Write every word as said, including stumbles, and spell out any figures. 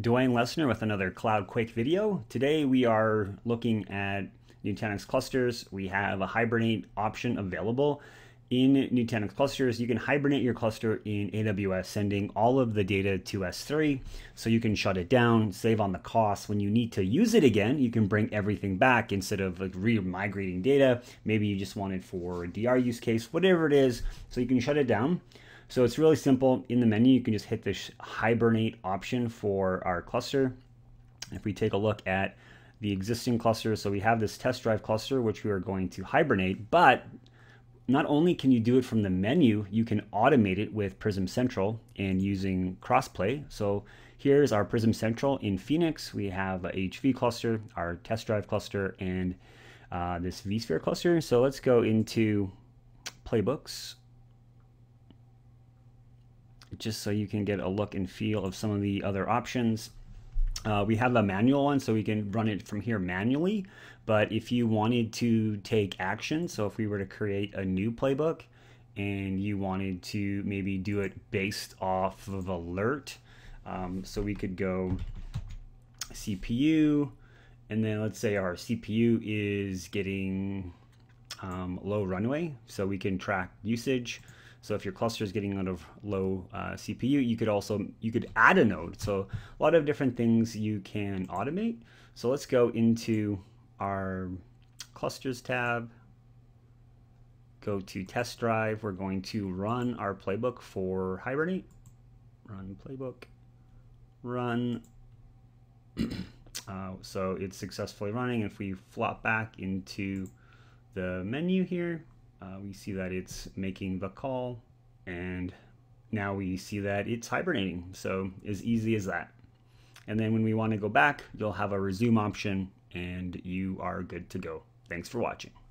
Dwayne Lesner with another Cloud Quick video. Today we are looking at Nutanix clusters. We have a Hibernate option available in Nutanix clusters. You can hibernate your cluster in A W S, sending all of the data to S three, so you can shut it down, save on the cost. When you need to use it again, you can bring everything back instead of like re-migrating data. Maybe you just want it for a D R use case, whatever it is, so you can shut it down. So it's really simple. In the menu, you can just hit this Hibernate option for our cluster. If we take a look at the existing cluster, so we have this test drive cluster, which we are going to hibernate, but not only can you do it from the menu, you can automate it with Prism Central and using crossplay. So here's our Prism Central in Phoenix. We have a H V cluster, our test drive cluster, and uh, this vSphere cluster. So let's go into playbooks, just so you can get a look and feel of some of the other options. Uh, we have a manual one, so we can run it from here manually, but if you wanted to take action, so if we were to create a new playbook and you wanted to maybe do it based off of alert, um, so we could go C P U, and then let's say our C P U is getting um, low runway, so we can track usage. So if your cluster is getting out of low uh, C P U, you could also, you could add a node. So a lot of different things you can automate. So let's go into our clusters tab, go to test drive. We're going to run our playbook for Hibernate. Run playbook, run. uh, so it's successfully running. If we flop back into the menu here, Uh, we see that it's making the call, and now we see that it's hibernating. So as easy as that. And then when we want to go back, you'll have a resume option and you are good to go. Thanks for watching.